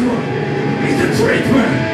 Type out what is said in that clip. this one is a treatment.